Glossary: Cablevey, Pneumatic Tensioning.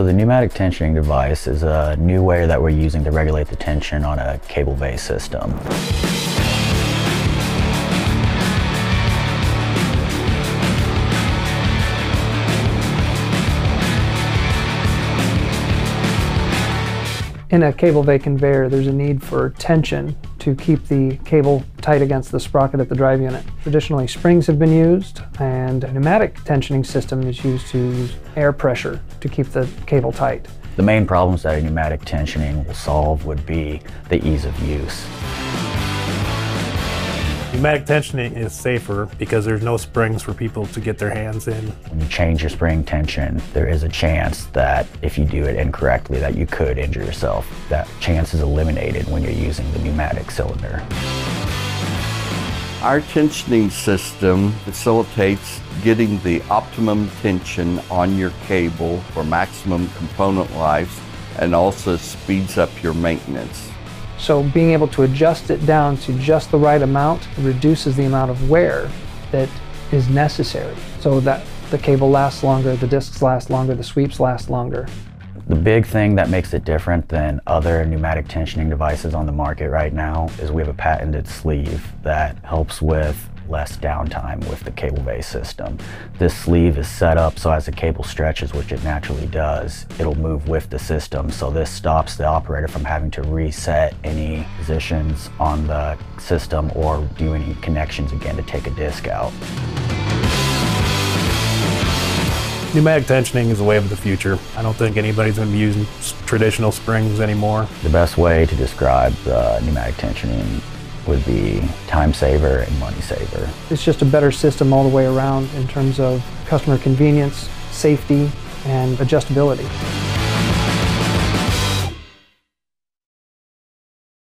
So the pneumatic tensioning device is a new way that we're using to regulate the tension on a Cablevey system. In a Cablevey conveyor, there's a need for tension to keep the cable tight against the sprocket at the drive unit. Traditionally, springs have been used, and a pneumatic tensioning system is used to use air pressure to keep the cable tight. The main problems that a pneumatic tensioning will solve would be the ease of use. Pneumatic tensioning is safer because there's no springs for people to get their hands in. When you change your spring tension, there is a chance that if you do it incorrectly that you could injure yourself. That chance is eliminated when you're using the pneumatic cylinder. Our tensioning system facilitates getting the optimum tension on your cable for maximum component life and also speeds up your maintenance. So being able to adjust it down to just the right amount reduces the amount of wear that is necessary so that the cable lasts longer, the discs last longer, the sweeps last longer. The big thing that makes it different than other pneumatic tensioning devices on the market right now is we have a patented sleeve that helps with less downtime with the Cablevey system. This sleeve is set up so as the cable stretches, which it naturally does, it'll move with the system. So this stops the operator from having to reset any positions on the system or do any connections again to take a disc out. Pneumatic tensioning is the wave of the future. I don't think anybody's going to be using traditional springs anymore. The best way to describe the pneumatic tensioning would be time saver and money saver. It's just a better system all the way around in terms of customer convenience, safety, and adjustability.